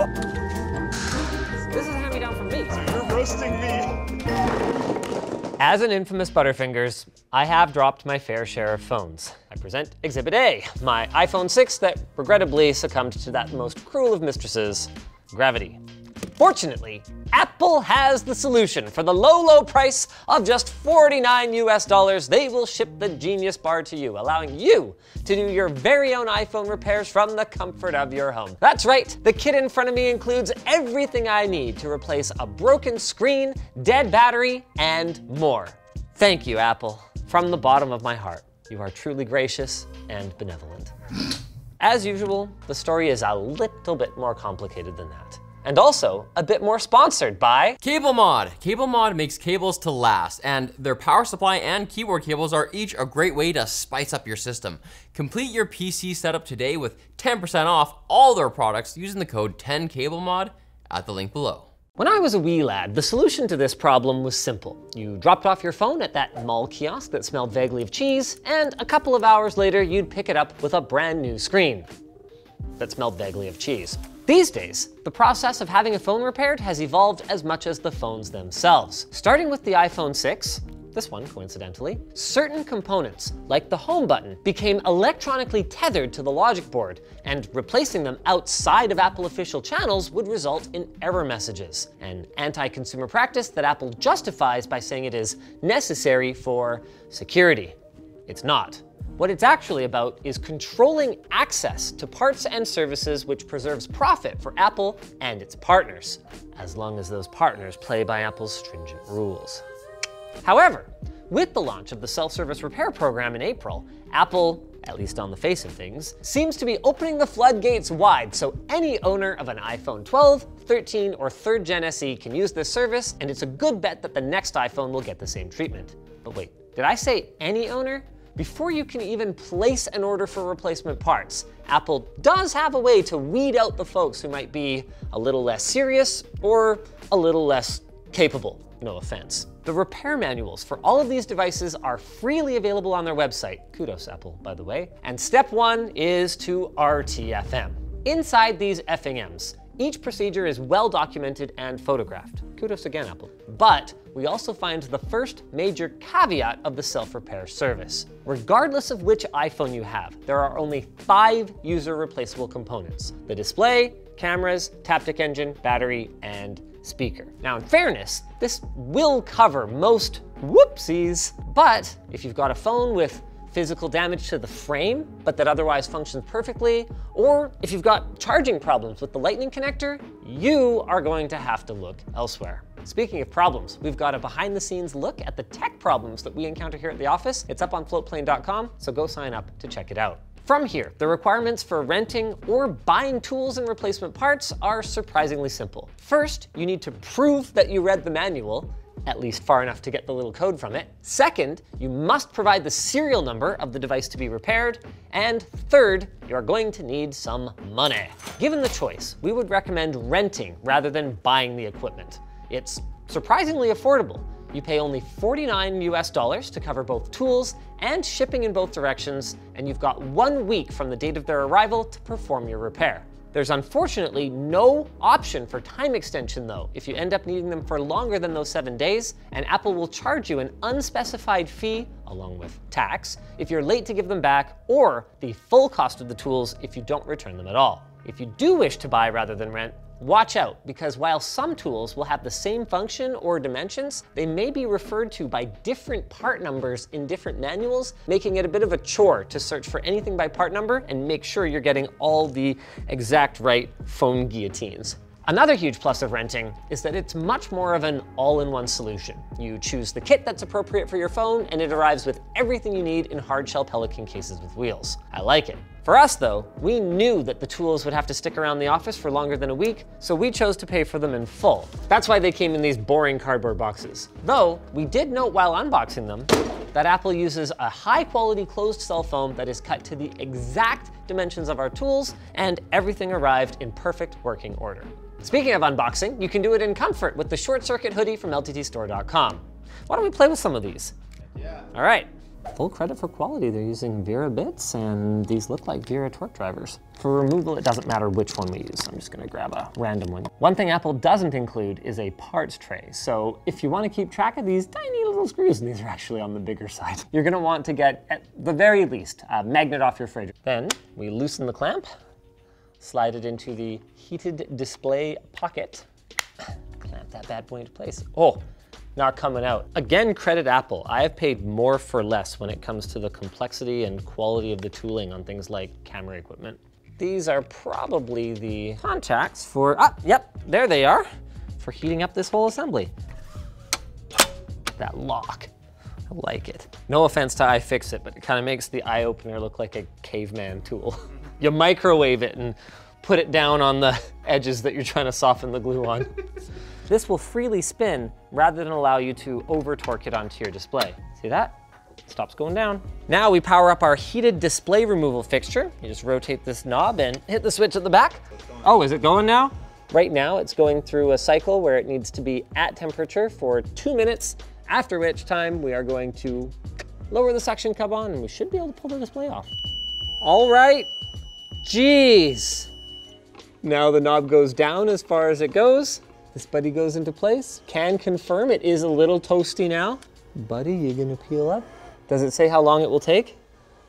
This is a hand-me-down from me. You're roasting me. As an infamous Butterfingers, I have dropped my fair share of phones. I present Exhibit A, my iPhone 6 that regrettably succumbed to that most cruel of mistresses, gravity. Fortunately, Apple has the solution. For the low, low price of just $49 US, they will ship the Genius Bar to you, allowing you to do your very own iPhone repairs from the comfort of your home. That's right, the kit in front of me includes everything I need to replace a broken screen, dead battery, and more. Thank you, Apple, from the bottom of my heart. You are truly gracious and benevolent. As usual, the story is a little bit more complicated than that. And also, a bit more sponsored by CableMod. CableMod makes cables to last, and their power supply and keyboard cables are each a great way to spice up your system. Complete your PC setup today with 10% off all their products using the code 10CableMod at the link below. When I was a wee lad, the solution to this problem was simple. You dropped off your phone at that mall kiosk that smelled vaguely of cheese, and a couple of hours later, you'd pick it up with a brand new screen that smelled vaguely of cheese. These days, the process of having a phone repaired has evolved as much as the phones themselves. Starting with the iPhone 6, this one coincidentally, certain components, like the home button, became electronically tethered to the logic board, and replacing them outside of Apple official channels would result in error messages, an anti-consumer practice that Apple justifies by saying it is necessary for security. It's not. What it's actually about is controlling access to parts and services, which preserves profit for Apple and its partners, as long as those partners play by Apple's stringent rules. However, with the launch of the self-service repair program in April, Apple, at least on the face of things, seems to be opening the floodgates wide, so any owner of an iPhone 12, 13, or 3rd Gen SE can use this service, and it's a good bet that the next iPhone will get the same treatment. But wait, did I say any owner? Before you can even place an order for replacement parts, Apple does have a way to weed out the folks who might be a little less serious or a little less capable, no offense. The repair manuals for all of these devices are freely available on their website. Kudos, Apple, by the way. And step one is to RTFM. Inside these FAMs, each procedure is well documented and photographed. Kudos again, Apple. But we also find the first major caveat of the self-repair service. Regardless of which iPhone you have, there are only 5 user replaceable components: the display, cameras, Taptic Engine, battery, and speaker. Now, in fairness, this will cover most whoopsies, but if you've got a phone with physical damage to the frame, but that otherwise functions perfectly, or if you've got charging problems with the lightning connector, you are going to have to look elsewhere. Speaking of problems, we've got a behind the scenes look at the tech problems that we encounter here at the office. It's up on floatplane.com, so go sign up to check it out. From here, the requirements for renting or buying tools and replacement parts are surprisingly simple. First, you need to prove that you read the manual, at least far enough to get the little code from it. Second, you must provide the serial number of the device to be repaired. And third, you're going to need some money. Given the choice, we would recommend renting rather than buying the equipment. It's surprisingly affordable. You pay only $49 US to cover both tools and shipping in both directions, and you've got 1 week from the date of their arrival to perform your repair. There's unfortunately no option for time extension though, if you end up needing them for longer than those 7 days, and Apple will charge you an unspecified fee, along with tax, if you're late to give them back, or the full cost of the tools if you don't return them at all. If you do wish to buy rather than rent, watch out, because while some tools will have the same function or dimensions, they may be referred to by different part numbers in different manuals, making it a bit of a chore to search for anything by part number and make sure you're getting all the exact right phone guillotines. Another huge plus of renting is that it's much more of an all-in-one solution. You choose the kit that's appropriate for your phone, and it arrives with everything you need in hardshell Pelican cases with wheels. I like it. For us though, we knew that the tools would have to stick around the office for longer than a week, so we chose to pay for them in full. That's why they came in these boring cardboard boxes. Though, we did note while unboxing them that Apple uses a high-quality closed cell foam that is cut to the exact dimensions of our tools, and everything arrived in perfect working order. Speaking of unboxing, you can do it in comfort with the short circuit hoodie from lttstore.com. Why don't we play with some of these? Yeah. All right, Full credit for quality, they're using Vera bits, and these look like Vera torque drivers. For removal, it doesn't matter which one we use. I'm just gonna grab a random one. One thing Apple doesn't include is a parts tray. So if you wanna keep track of these tiny little screws, and these are actually on the bigger side, you're gonna want to get, at the very least, a magnet off your fridge. Then we loosen the clamp, slide it into the heated display pocket, clamp that bad boy into place. Oh, not coming out. Again, credit Apple. I have paid more for less when it comes to the complexity and quality of the tooling on things like camera equipment. These are probably the contacts for, ah, yep, there they are, for heating up this whole assembly. That lock, I like it. No offense to iFixit, but it kind of makes the iOpener look like a caveman tool. You microwave it and put it down on the edges that you're trying to soften the glue on. This will freely spin rather than allow you to over torque it onto your display. See that? It stops going down. Now we power up our heated display removal fixture. You just rotate this knob and hit the switch at the back. Oh, is it going now? Right now it's going through a cycle where it needs to be at temperature for 2 minutes, after which time we are going to lower the suction cup on and we should be able to pull the display off. All right, geez. Now the knob goes down as far as it goes. This buddy goes into place. Can confirm it is a little toasty now. Buddy, you're gonna peel up. Does it say how long it will take?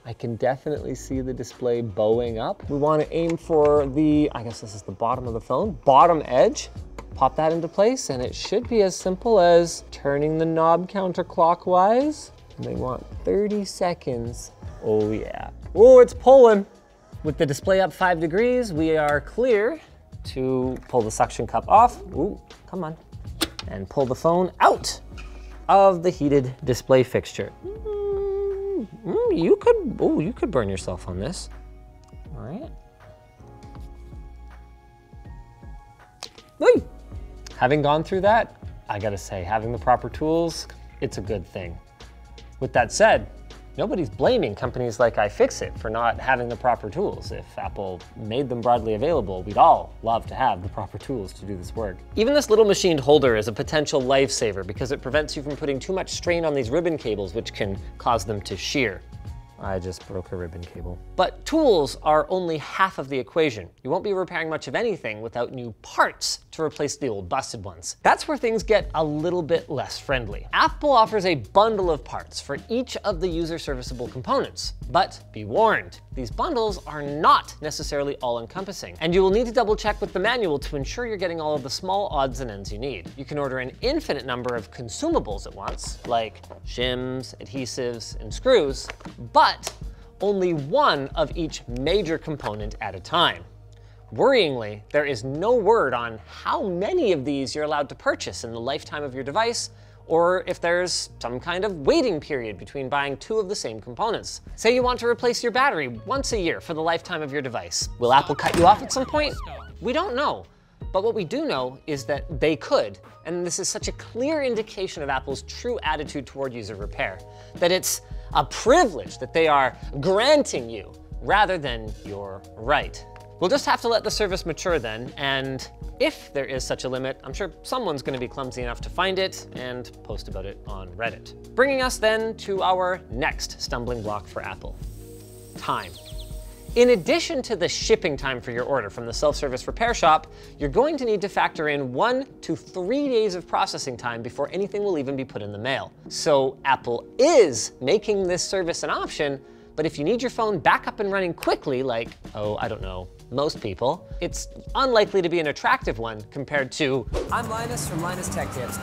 I can definitely see the display bowing up. We wanna aim for the, I guess this is the bottom of the phone, bottom edge. Pop that into place and it should be as simple as turning the knob counterclockwise. And they want 30 seconds. Oh yeah. Oh, it's pulling. With the display up 5 degrees, we are clear to pull the suction cup off. Ooh, come on. And pull the phone out of the heated display fixture. You could burn yourself on this. All right. Ooh. Having gone through that, I gotta say, having the proper tools, it's a good thing. With that said, nobody's blaming companies like iFixit for not having the proper tools. If Apple made them broadly available, we'd all love to have the proper tools to do this work. Even this little machined holder is a potential lifesaver because it prevents you from putting too much strain on these ribbon cables, which can cause them to shear. I just broke a ribbon cable. But tools are only half of the equation. You won't be repairing much of anything without new parts to replace the old busted ones. That's where things get a little bit less friendly. Apple offers a bundle of parts for each of the user serviceable components, but be warned, these bundles are not necessarily all-encompassing, and you will need to double check with the manual to ensure you're getting all of the small odds and ends you need. You can order an infinite number of consumables at once, like shims, adhesives, and screws, but only one of each major component at a time. Worryingly, there is no word on how many of these you're allowed to purchase in the lifetime of your device, or if there's some kind of waiting period between buying two of the same components. Say you want to replace your battery once a year for the lifetime of your device. Will Apple cut you off at some point? We don't know. But what we do know is that they could, and this is such a clear indication of Apple's true attitude toward user repair, that it's a privilege that they are granting you rather than your right. We'll just have to let the service mature then, and if there is such a limit, I'm sure someone's gonna be clumsy enough to find it and post about it on Reddit. Bringing us then to our next stumbling block for Apple, time. In addition to the shipping time for your order from the self-service repair shop, you're going to need to factor in 1 to 3 days of processing time before anything will even be put in the mail. So Apple is making this service an option, but if you need your phone back up and running quickly, like, oh, I don't know, most people, it's unlikely to be an attractive one compared to, I'm Linus from Linus Tech Tips.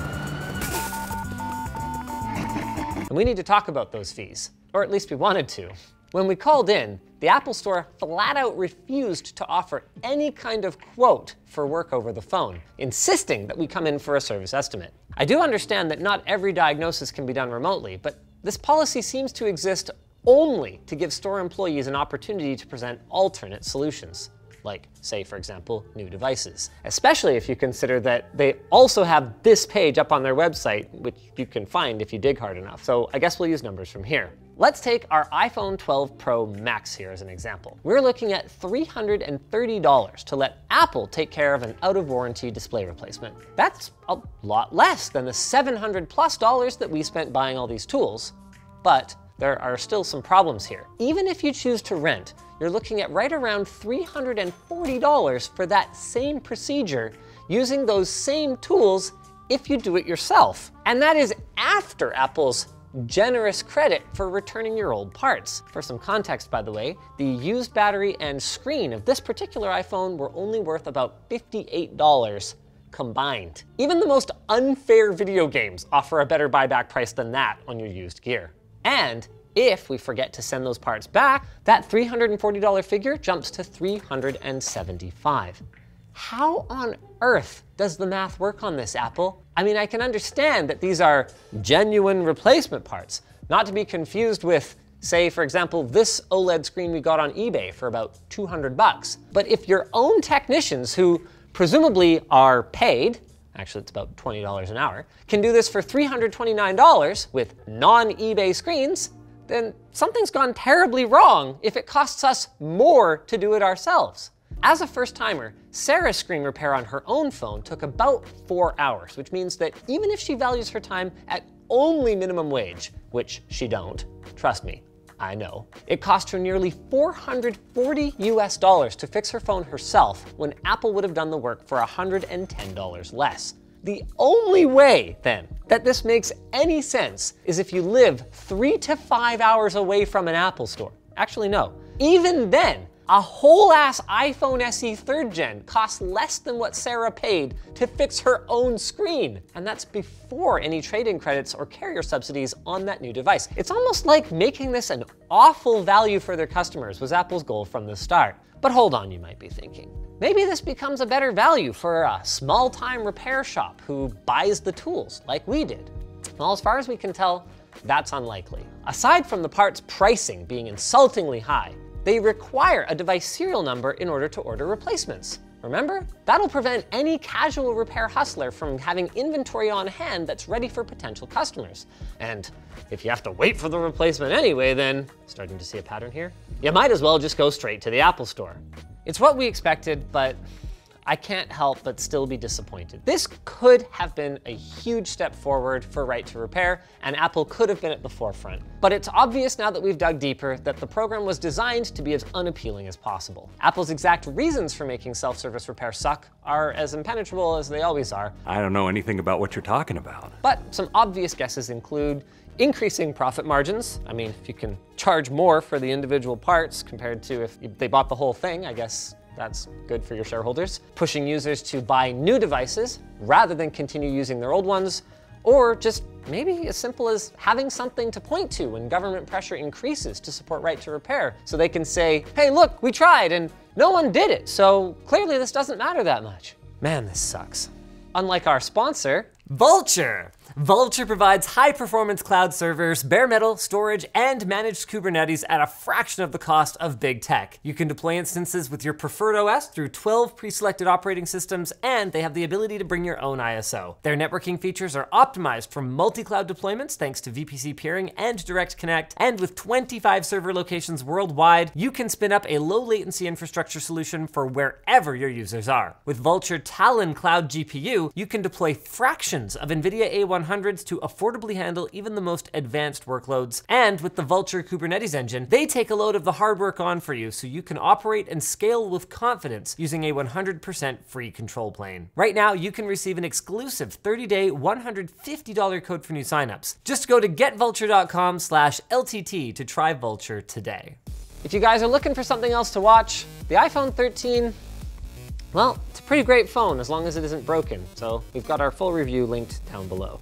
And we need to talk about those fees, or at least we wanted to. When we called in, the Apple Store flat out refused to offer any kind of quote for work over the phone, insisting that we come in for a service estimate. I do understand that not every diagnosis can be done remotely, but this policy seems to exist only to give store employees an opportunity to present alternate solutions, like, say, for example, new devices. Especially if you consider that they also have this page up on their website, which you can find if you dig hard enough. So I guess we'll use numbers from here. Let's take our iPhone 12 Pro Max here as an example. We're looking at $330 to let Apple take care of an out-of-warranty display replacement. That's a lot less than the $700+ that we spent buying all these tools, but there are still some problems here. Even if you choose to rent, you're looking at right around $340 for that same procedure using those same tools if you do it yourself. And that is after Apple's generous credit for returning your old parts. For some context, by the way, the used battery and screen of this particular iPhone were only worth about $58 combined. Even the most unfair video games offer a better buyback price than that on your used gear. And if we forget to send those parts back, that $340 figure jumps to $375. How on earth does the math work on this, Apple? I mean, I can understand that these are genuine replacement parts, not to be confused with, say, for example, this OLED screen we got on eBay for about 200 bucks. But if your own technicians, who presumably are paid, actually it's about $20 an hour, can do this for $329 with non-eBay screens, then something's gone terribly wrong if it costs us more to do it ourselves. As a first-timer, Sarah's screen repair on her own phone took about 4 hours, which means that even if she values her time at only minimum wage, which she don't, trust me, I know, it cost her nearly $440 to fix her phone herself when Apple would have done the work for $110 less. The only way, then, that this makes any sense is if you live 3 to 5 hours away from an Apple store. Actually, no. Even then, a whole ass iPhone SE 3rd Gen costs less than what Sarah paid to fix her own screen. And that's before any trade-in credits or carrier subsidies on that new device. It's almost like making this an awful value for their customers was Apple's goal from the start. But hold on, you might be thinking. Maybe this becomes a better value for a small-time repair shop who buys the tools like we did. Well, as far as we can tell, that's unlikely. Aside from the parts pricing being insultingly high, they require a device serial number in order to order replacements. Remember? That'll prevent any casual repair hustler from having inventory on hand that's ready for potential customers. And if you have to wait for the replacement anyway, then, starting to see a pattern here, you might as well just go straight to the Apple Store. It's what we expected, but I can't help but still be disappointed. This could have been a huge step forward for right to repair, and Apple could have been at the forefront. But it's obvious now that we've dug deeper that the program was designed to be as unappealing as possible. Apple's exact reasons for making self-service repair suck are as impenetrable as they always are. I don't know anything about what you're talking about. But some obvious guesses include increasing profit margins. I mean, if you can charge more for the individual parts compared to if they bought the whole thing, I guess that's good for your shareholders. Pushing users to buy new devices rather than continue using their old ones, or just maybe as simple as having something to point to when government pressure increases to support right to repair, so they can say, hey, look, we tried and no one did it, so clearly this doesn't matter that much. Man, this sucks. Unlike our sponsor, Vultr. Vultr provides high-performance cloud servers, bare metal, storage, and managed Kubernetes at a fraction of the cost of big tech. You can deploy instances with your preferred OS through 12 pre-selected operating systems, and they have the ability to bring your own ISO. Their networking features are optimized for multi-cloud deployments thanks to VPC peering and direct connect, and with 25 server locations worldwide, you can spin up a low-latency infrastructure solution for wherever your users are. With Vultr Talon Cloud GPU, you can deploy fractions of Nvidia A100 to affordably handle even the most advanced workloads. And with the Vultr Kubernetes engine, they take a load of the hard work on for you so you can operate and scale with confidence using a 100% free control plane. Right now, you can receive an exclusive 30-day, $150 code for new signups. Just go to getvulture.com/LTT to try Vultr today. If you guys are looking for something else to watch, the iPhone 13, well, it's a pretty great phone as long as it isn't broken. So we've got our full review linked down below.